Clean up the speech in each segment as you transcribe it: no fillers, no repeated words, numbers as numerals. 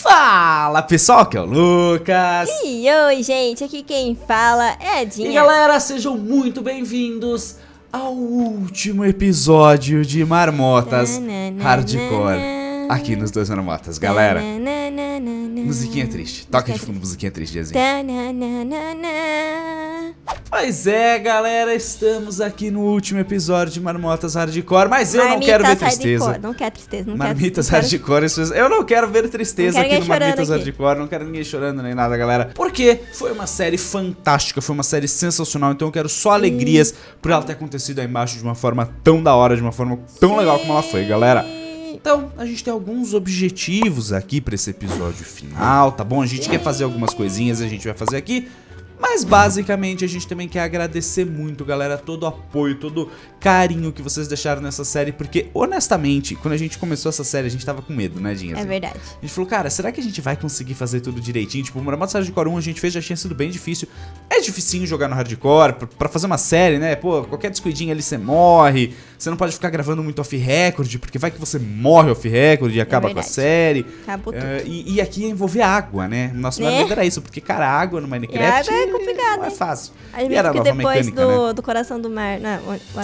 Fala pessoal, aqui é o Lucas. E oi gente, aqui quem fala é a Dinha. E galera, sejam muito bem-vindos ao último episódio de Marmotas Hardcore. Aqui nos dois Marmotas, galera. Musiquinha triste, toca de fundo, musiquinha tristezinha. Pois é, galera, estamos aqui no último episódio de Marmotas Hardcore, mas eu não quero ver tristeza. Não quero tristeza, não quero. Marmitas Hardcore, eu não quero ver tristeza aqui no Marmitas Hardcore, não quero ninguém chorando nem nada, galera. Porque foi uma série fantástica, foi uma série sensacional, então eu quero só alegrias por ela ter acontecido aí embaixo de uma forma tão da hora, de uma forma tão legal como ela foi, galera. Então, a gente tem alguns objetivos aqui pra esse episódio final, tá bom? A gente quer fazer algumas coisinhas, a gente vai fazer aqui. Mas basicamente a gente também quer agradecer muito, galera, todo o apoio, todo o carinho que vocês deixaram nessa série. Porque, honestamente, quando a gente começou essa série, a gente tava com medo, né, Dinha? É verdade. A gente falou, cara, será que a gente vai conseguir fazer tudo direitinho? Tipo, o Marmotas Hardcore 1 a gente fez, já tinha sido bem difícil. É dificinho jogar no Hardcore, pra fazer uma série, né? Pô, qualquer descuidinho ali você morre. Você não pode ficar gravando muito off-record, porque vai que você morre off-record e acaba com a série. Acabou tudo. E aqui envolver água, né? Nosso medo era isso, porque, cara, água no Minecraft... É complicado, não é fácil. E era que depois mecânica, do coração do mar. Não,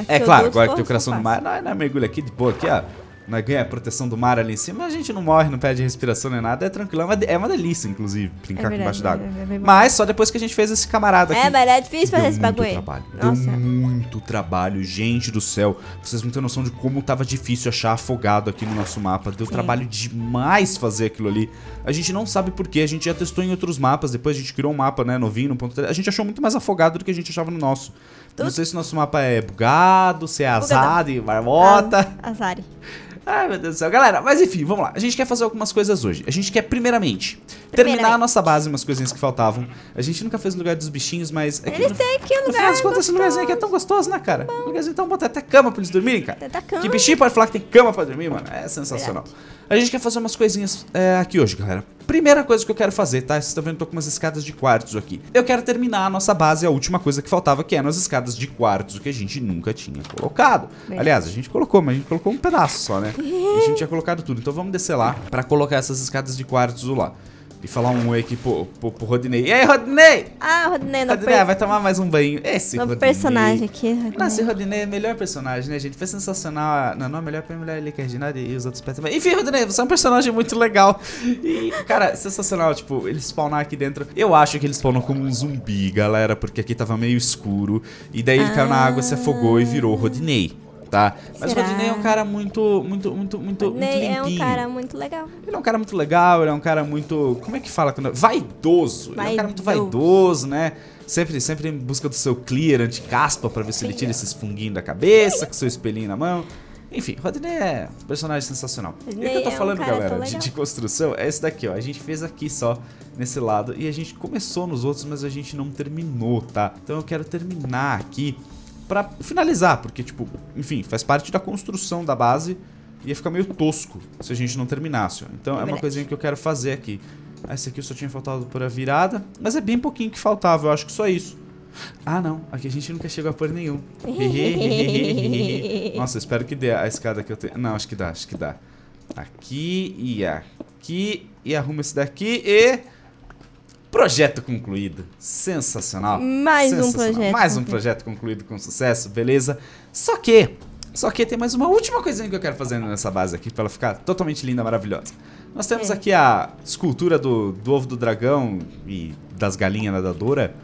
é claro, agora que tem o coração do mar, nós mergulha aqui de boa, aqui, ó. Nós ganha a proteção do mar ali em cima, a gente não morre, não perde respiração nem nada, é tranquilo. É uma delícia, inclusive, brincar com embaixo d'água. Mas só depois que a gente fez esse camarada aqui. É, mas é difícil fazer esse bagulho. Deu muito trabalho, gente do céu. Vocês não têm noção de como tava difícil achar afogado aqui no nosso mapa. Deu trabalho demais fazer aquilo ali. A gente não sabe porquê, a gente já testou em outros mapas, depois a gente criou um mapa, né, novinho, no ponto. A gente achou muito mais afogado do que a gente achava no nosso. Não sei se o nosso mapa é bugado, se é azar e marmota. Azar. Ai, meu Deus do céu. Galera, mas enfim, vamos lá. A gente quer fazer algumas coisas hoje. A gente quer, primeiramente, terminar a nossa base, umas coisinhas que faltavam. A gente nunca fez o lugar dos bichinhos, mas... Eles têm aqui um lugar gostoso. No final das contas, esse lugarzinho aqui é tão gostoso, né, cara? Um lugarzinho tão bom. Tem até cama pra eles dormirem, cara. Tem até cama. Que bichinho pode falar que tem cama pra dormir, mano? É sensacional. Verdade. A gente quer fazer umas coisinhas aqui hoje, galera. Primeira coisa que eu quero fazer, tá? Vocês estão vendo, eu tô com umas escadas de quartos aqui. Eu quero terminar a nossa base, a última coisa que faltava, que eram as escadas de quartos, que a gente nunca tinha colocado. Bem. Aliás, a gente colocou, mas a gente colocou um pedaço só, né? A gente tinha colocado tudo. Então vamos descer lá pra colocar essas escadas de quartos lá. E falar um oi aqui pro Rodinei. E aí, Rodinei! Ah, Rodinei não. Rodinei, vai tomar mais um banho. Esse Rodinei. Personagem aqui, Rodinei. Nossa, Rodinei é o melhor personagem, né, gente? Foi sensacional. Não, não, melhor pra mulher ali, Cardinal e os outros pets. Enfim, Rodinei, você é um personagem muito legal. E, cara, sensacional, tipo, ele spawnar aqui dentro. Eu acho que ele spawnou como um zumbi, galera, porque aqui tava meio escuro. E daí ele caiu na água, se afogou e virou Rodinei. Tá? Mas o Rodinei é um cara muito limpinho. Ele é um cara muito legal. Ele é um cara muito legal, ele é um cara muito... Como é que fala? Vaidoso. Ele é um cara muito vaidoso, né? Sempre em busca do seu clear anti-caspa pra ver se ele tira esses funguinhos da cabeça, com seu espelhinho na mão. Enfim, Rodinei é um personagem sensacional. E o que eu tô falando, galera, de construção é esse daqui, ó. A gente fez aqui só, nesse lado. E a gente começou nos outros, mas a gente não terminou, tá? Então eu quero terminar aqui pra finalizar, porque, tipo, enfim, faz parte da construção da base. Ia ficar meio tosco se a gente não terminasse, ó. Então é uma coisinha que eu quero fazer aqui. Esse aqui eu só tinha faltado por a virada, mas é bem pouquinho que faltava, eu acho que só isso. Ah, não, aqui a gente nunca chegou a pôr nenhum. Nossa, eu espero que dê a escada que eu tenho. Não, acho que dá, acho que dá. Aqui e aqui. E arruma esse daqui e... Projeto concluído. Sensacional. Mais um projeto concluído com sucesso, beleza? Só que tem mais uma última coisinha que eu quero fazer nessa base aqui, pra ela ficar totalmente linda, maravilhosa. Nós temos aqui a escultura do ovo do dragão e das galinhas nadadoura.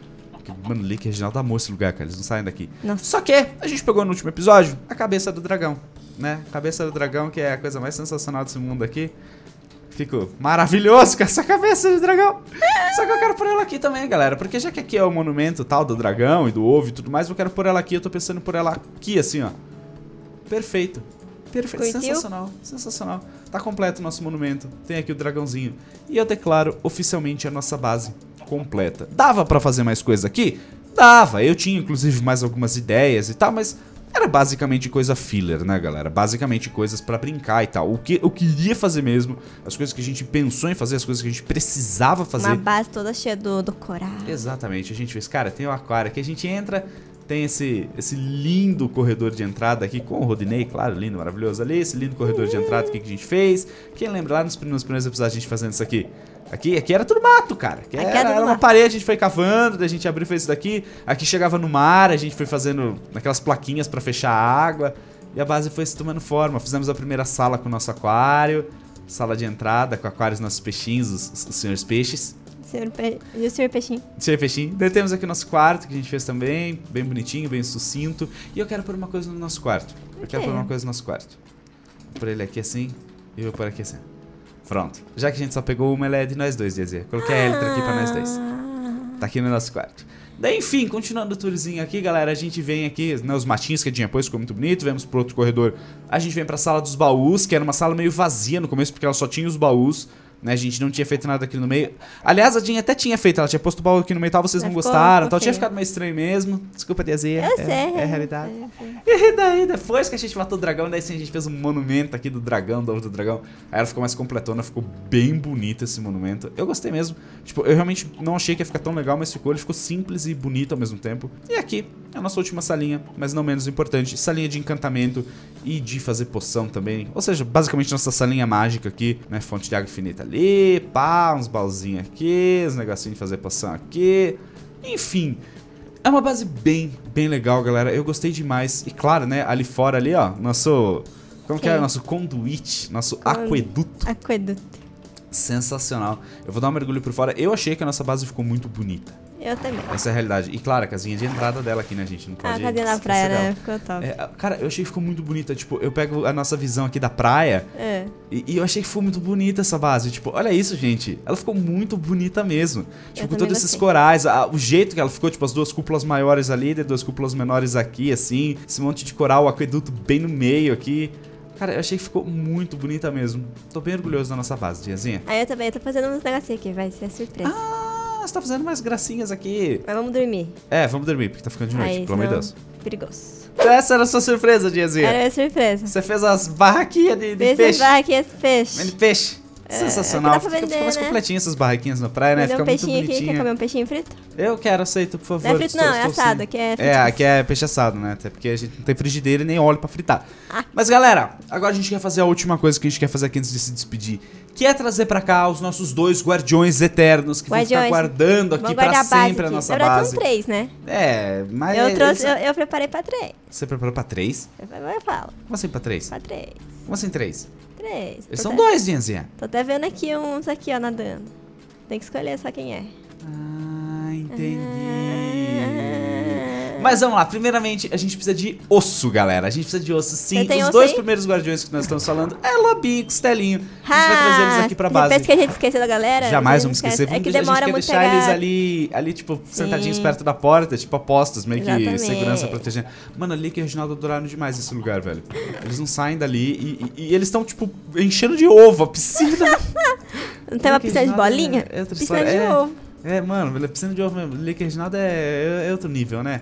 Mano, Link Reginaldo amou esse lugar, cara. Eles não saem daqui. Não. Só que a gente pegou no último episódio a cabeça do dragão, né? Cabeça do dragão, que é a coisa mais sensacional desse mundo aqui. Fico maravilhoso com essa cabeça de dragão. Só que eu quero pôr ela aqui também, galera. Porque já que aqui é o monumento tal do dragão e do ovo e tudo mais, eu quero pôr ela aqui. Eu tô pensando por ela aqui, assim, ó. Perfeito. Perfeito. Curtiu? Sensacional. Sensacional. Tá completo o nosso monumento. Tem aqui o dragãozinho. E eu declaro oficialmente a nossa base completa. Dava pra fazer mais coisa aqui? Dava. Eu tinha, inclusive, mais algumas ideias e tal, mas... Era basicamente coisa filler, né, galera? Basicamente coisas pra brincar e tal. O que eu queria fazer mesmo, as coisas que a gente pensou em fazer, as coisas que a gente precisava fazer. Uma base toda cheia do coral. Exatamente. A gente fez, cara, tem um aquário aqui. A gente entra, Tem esse lindo corredor de entrada aqui com o Rodinei, claro, lindo, maravilhoso ali. Esse lindo corredor de entrada aqui que a gente fez. Quem lembra lá nos primeiros episódios a gente fazendo isso aqui? Aqui era tudo mato, cara. Aqui era uma parede, a gente foi cavando, daí a gente abriu e fez isso daqui. Aqui chegava no mar, a gente foi fazendo aquelas plaquinhas pra fechar a água. E a base foi se tomando forma. Fizemos a primeira sala com o nosso aquário. Sala de entrada com aquários, nossos peixinhos, os senhores peixes. E o senhor peixinho? O senhor peixinho. Daí temos aqui o nosso quarto, que a gente fez também. Bem bonitinho, bem sucinto. E eu quero pôr uma coisa no nosso quarto. Eu quero pôr uma coisa no nosso quarto. Vou pôr ele aqui assim e vou pôr aqui assim. Pronto. Já que a gente só pegou uma, ela é de nós dois, Dizia. Coloquei a Elitra aqui pra nós dois. Tá aqui no nosso quarto. Daí, enfim, continuando o tourzinho aqui, galera. A gente vem aqui, né, os matinhos que a Dinha pôs, ficou muito bonito. Vemos pro outro corredor. A gente vem pra sala dos baús, que era uma sala meio vazia no começo, porque ela só tinha os baús. Né, a gente não tinha feito nada aqui no meio. Aliás, a Dinha até tinha feito, ela tinha posto o baú aqui no meio e tal, vocês não gostaram, tal. Tinha ficado meio estranho mesmo. Desculpa, Diazinha. Eu sei. É a realidade. E daí, depois que a gente matou o dragão, daí sim a gente fez um monumento aqui do dragão, do ovo do dragão. Aí ela ficou mais completona, ficou bem bonito esse monumento. Eu gostei mesmo. Tipo, eu realmente não achei que ia ficar tão legal, mas ficou. Ele ficou simples e bonito ao mesmo tempo. E aqui é a nossa última salinha, mas não menos importante. Salinha de encantamento e de fazer poção também. Ou seja, basicamente nossa salinha mágica aqui, né? Fonte de água infinita ali. Ali, pá, uns baúzinhos aqui, uns negocinhos de fazer poção aqui. Enfim, é uma base bem legal, galera. Eu gostei demais. E claro, né, ali fora ali, ó, nosso... Como que é? Nosso conduíte, nosso aqueduto. Aqueduto. Sensacional. Eu vou dar um mergulho por fora. Eu achei que a nossa base ficou muito bonita. Eu também. Essa é a realidade. E claro, a casinha de entrada dela aqui, né, gente? Não pode ir. A casinha da praia, né? Ficou top. É, cara, eu achei que ficou muito bonita. Tipo, eu pego a nossa visão aqui da praia. É. E eu achei que ficou muito bonita essa base. Tipo, olha isso, gente. Ela ficou muito bonita mesmo. Tipo, com todos esses corais. O jeito que ela ficou, tipo, as duas cúpulas maiores ali, duas cúpulas menores aqui, assim. Esse monte de coral, o aqueduto bem no meio aqui. Cara, eu achei que ficou muito bonita mesmo. Tô bem orgulhoso da nossa base, Diazinha. Ah, eu também. Eu tô fazendo uns negocinhos aqui, vai ser surpresa. Ah, você tá fazendo umas gracinhas aqui. Mas vamos dormir. É, vamos dormir, porque tá ficando de noite, pelo amor de Deus. Perigoso. Essa era a sua surpresa, Diazinha. Era a surpresa. Você fez as barraquinhas de peixe. Fez as barraquinhas de peixe. De peixe. Sensacional. Fica mais completinho essas barraquinhas na praia, né? Fica muito bonitinho. Quer comer um peixinho frito? Eu quero, aceito, por favor. Não é frito não, é assado. Aqui é peixe assado, né? Até porque a gente não tem frigideira e nem óleo pra fritar. Mas galera, agora a gente quer fazer a última coisa que a gente quer fazer aqui antes de se despedir. Que é trazer pra cá os nossos dois guardiões eternos que vão ficar guardando aqui pra sempre a nossa base. Agora são três, né? É, mas... Eu preparei pra três. Você preparou pra três? Eu falo. Como assim pra três? Pra três. Como assim três? Três. Eles são dois, Dinhazinha. Tô até vendo aqui uns aqui, ó, nadando. Tem que escolher só quem é. Ah, entendi. Mas vamos lá, primeiramente a gente precisa de osso, galera. A gente precisa de osso, sim. Os dois primeiros guardiões que nós estamos falando é Lobinho e Costelinho. A gente vai trazer eles aqui pra base. Parece que a gente esqueceu da galera. Jamais vamos esquecer. É que demora muito tempo. A gente quer deixar eles ali, tipo, sentadinhos perto da porta, tipo, apostas, meio que segurança protegendo. Mano, ali que o Reginaldo adoraram demais esse lugar, velho. Eles não saem dali e eles estão, tipo, enchendo de ovo a piscina. Não tem uma piscina de bolinha? Piscina de ovo. É, mano, piscina de ovo mesmo. Lake Reginaldo é outro nível, né?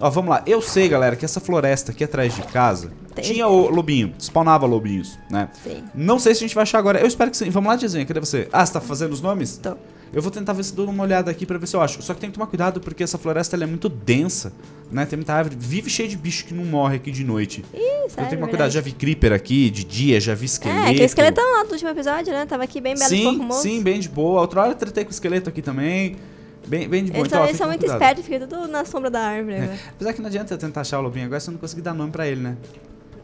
Ó, vamos lá. Eu sei, galera, que essa floresta aqui atrás de casa tinha o lobinho. Spawnava lobinhos, né? Sim. Não sei se a gente vai achar agora. Eu espero que sim. Vamos lá, Diazinha. Cadê você? Ah, você tá fazendo os nomes? Tô. Eu vou tentar ver se dou uma olhada aqui pra ver se eu acho. Só que tem que tomar cuidado porque essa floresta ela é muito densa, né? Tem muita árvore. Vive cheio de bicho que não morre aqui de noite. Isso, então tem que tomar cuidado. Já vi creeper aquo de dia, já vi esqueleto. É, aquele esqueleto lá do último episódio, né? Tava aqui bem belo e formoso. Sim, bem de boa. Outra hora eu tretei com o esqueleto aqui também. Bem de boa. Então, eles são muito espertos, fica tudo na sombra da árvore. É. Apesar que não adianta eu tentar achar o lobinho agora se eu não conseguir dar nome pra ele, né?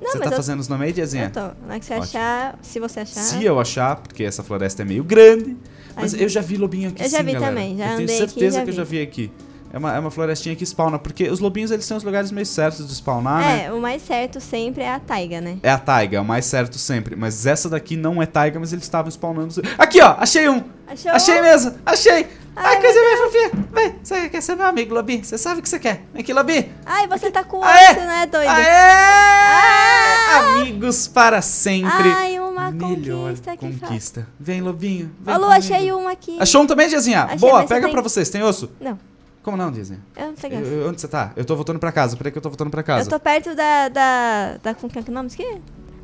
Não, você tá fazendo os nomes aí, Diazinha? Eu tô. Na hora que você achar, se você achar... Se eu achar, porque essa floresta é meio grande. Mas eu já vi lobinho aqui, sim, galera. Eu já vi também, já andei aqui. Eu tenho certeza que eu já vi aqui. É uma florestinha que spawna, porque os lobinhos, eles são os lugares meio certos de spawnar, né? É, o mais certo sempre é a taiga, né? É a taiga, é o mais certo sempre. Mas essa daqui não é taiga, mas eles estavam spawnando... Aqui, ó! Achei um! Achei mesmo! Achei! Ai, coisa minha fofinha! Vem, você quer ser meu amigo, Lobinho? Você sabe o que você quer. Vem aqui, Lobinho. Ai, você tá com osso, né, doido? Aê! Amigos para sempre. Ai, uma conquista aqui. Conquista. Vem, Lobinho. Ô, Lu, achei uma aqui. Achou um também, Diazinha? Boa, pega pra vocês. Tem osso? Não. Como não, Diazinha? Eu não peguei. Onde você tá? Eu tô voltando pra casa. Peraí que eu tô voltando pra casa. Eu tô perto da... Como que é o nome? Isso aqui?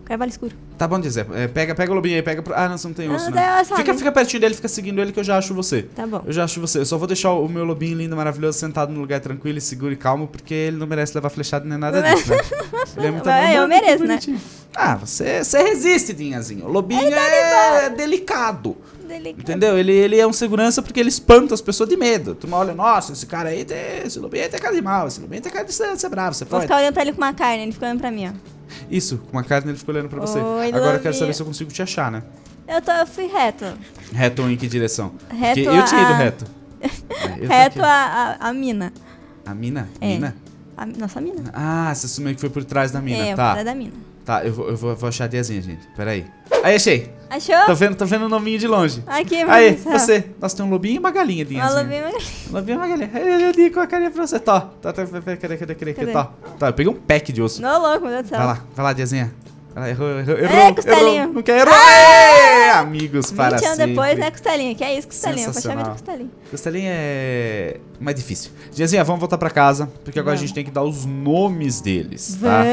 Carvalho escuro. Tá bom dizer. É, pega o Lobinho aí, pega... Ah, não, você não tem osso, né? Fica pertinho dele, fica seguindo ele que eu já acho você. Tá bom. Eu já acho você. Eu só vou deixar o meu Lobinho lindo, maravilhoso, sentado num lugar tranquilo e seguro e calmo, porque ele não merece levar flechado nem nada disso, né? Ele é muito bom, eu mereço, né? Ah, você resiste, Dinhazinho. O Lobinho é delicado. Entendeu? Ele é um segurança porque ele espanta as pessoas de medo. Tu olha, nossa, esse cara aí tem... Esse Lobinho aí tem cara de mal, esse Lobinho tem cara de ser bravo, você pode. Vou ficar olhando pra ele com uma carne, ele fica olhando pra mim, ó. Isso, com uma carne ele ficou olhando pra você. Oi, agora eu quero saber se eu consigo te achar, né? Eu fui reto. Reto em que direção? Reto eu tinha ido reto. Reto a mina. A mina? É. Mina? Nossa, a mina. Ah, você assumiu que foi por trás da mina, tá. É, por trás da mina. Tá, eu vou achar a Diazinha, gente. Pera aí. Aí, achei. Achou? Tô vendo o nominho de longe. Aqui, aí, você. Nossa, tem um lobinho e uma galinha, Diazinha. Um lobinho e uma galinha. Um lobinho e uma galinha. Aí, eu dei com a carinha pra você. Tá, cadê? Tá, eu peguei um pack de osso. Não, louco, meu Deus do céu. Vai lá, Diazinha. Errou. É, Costelinho. Não quer errar. É, amigos, para sempre. 20 anos depois, né, Costelinho? Que é isso, Costelinho. Sensacional. Costelinho é mais difícil. Diazinha, vamos voltar pra casa, porque agora a gente tem que dar os nomes deles, tá?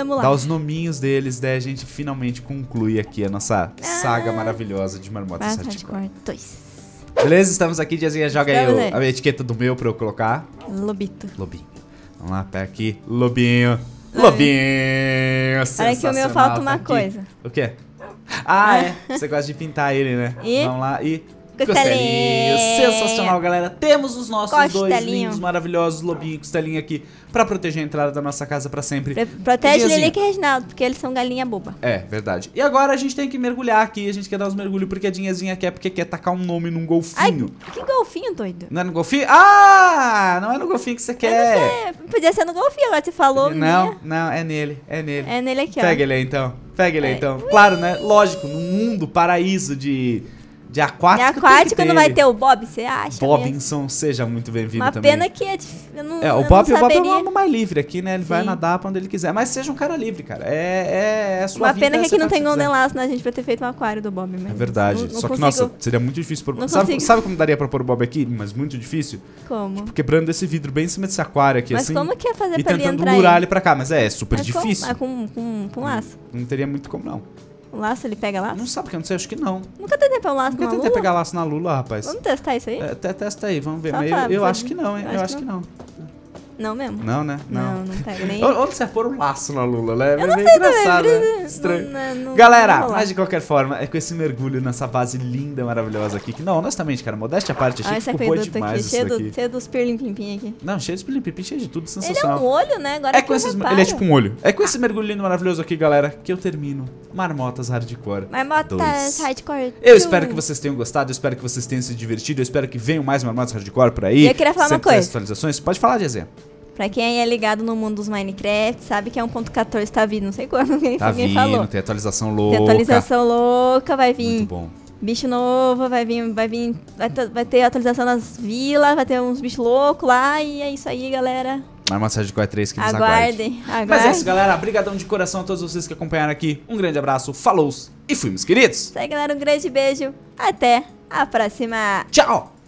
Vamos lá. Dar os nominhos deles, daí a gente finalmente conclui aqui a nossa saga maravilhosa de Marmotas Hardcore 2. Beleza? Estamos aqui, Diazinha. Joga aí a etiqueta do meu pra eu colocar. Lobinho. Vamos lá, pega aqui. Lobinho, olha que o meu falta uma coisa. O quê? Ah, é. Você gosta de pintar ele, né? Vamos lá. E Costelinho. Sensacional, galera. Temos os nossos dois lindos, maravilhosos Lobinho e Costelinho aqui pra proteger a entrada da nossa casa pra sempre. Protege Lilica e Reginaldo, porque eles são galinha boba. É, verdade. E agora a gente tem que mergulhar aqui. A gente quer dar uns mergulhos porque a Dinhazinha quer, porque quer tacar um nome num golfinho. Ai, que golfinho, doido? Não é no golfinho? Ah, não é no golfinho que você quer. Podia ser no golfinho, agora você falou. Não, é nele. É nele aqui, ó. Pega ele aí, então. Claro, né? Lógico, no mundo, paraíso de aquático. De aquático não vai ter o Bob, você acha? Bobinson, seja muito bem-vindo também. Uma pena que é difícil. O Bob é um homem mais livre aqui, né? Ele vai nadar pra onde ele quiser. Mas seja um cara livre, cara. É a sua vida. Uma pena que aqui não tem golden laço, né, gente? Pra ter feito um aquário do Bob mesmo. É verdade. Só que, nossa, seria muito difícil pôr o Bob. Sabe como daria pra pôr o Bob aqui? Mas muito difícil. Como? Tipo, quebrando esse vidro bem em cima desse aquário aqui, assim. Mas como que ia fazer pra ele entrar? E tentando lurar ele pra cá. Mas é super difícil. Mas com laço. Não teria muito como, não. O laço, ele pega laço? Não sabe, porque eu não sei, acho que não. Nunca tentei pegar laço na lula? Nunca tentei pegar laço na lula, rapaz. Vamos testar isso aí? Testa aí, vamos ver. Mas eu acho que não, hein? Eu acho que não. Não mesmo? Não, né? Não pega nem. Onde você for um laço na lula, né? Eu não sei engraçado, né? Estranho. Galera, mas de qualquer forma, é com esse mergulho nessa base linda, maravilhosa aqui. Que não, honestamente, cara, modéstia à parte, achei que ficou demais isso aqui. Cheio dos pirlim-plim-plim aqui. Não, cheio dos pirlim-plim-plim, cheio de tudo, sensacional. Ele é um olho, né? Agora é com esses. Ele é tipo um olho. É com esse mergulho lindo, maravilhoso aqui, galera, que eu termino Marmotas Hardcore 2. Marmotas Hardcore 2. Eu espero que vocês tenham gostado, eu espero que vocês tenham se divertido, eu espero que venham mais Marmotas Hardcore por aí. Eu queria falar uma coisa. Atualizações, pode falar, Diazinha. Pra quem é ligado no mundo dos Minecraft, sabe que é 1.14, tá vindo, não sei quando, ninguém falou. Tem atualização louca. Tem atualização louca, vai vir. Muito bom. Bicho novo, vai ter atualização nas vilas, vai ter uns bichos loucos lá, e é isso aí, galera. Marmotas Hardcore 3, que nos aguardem. Mas é isso, galera. Obrigadão de coração a todos vocês que acompanharam aqui. Um grande abraço, falou e fui, meus queridos. Isso aí, galera, um grande beijo. Até a próxima. Tchau!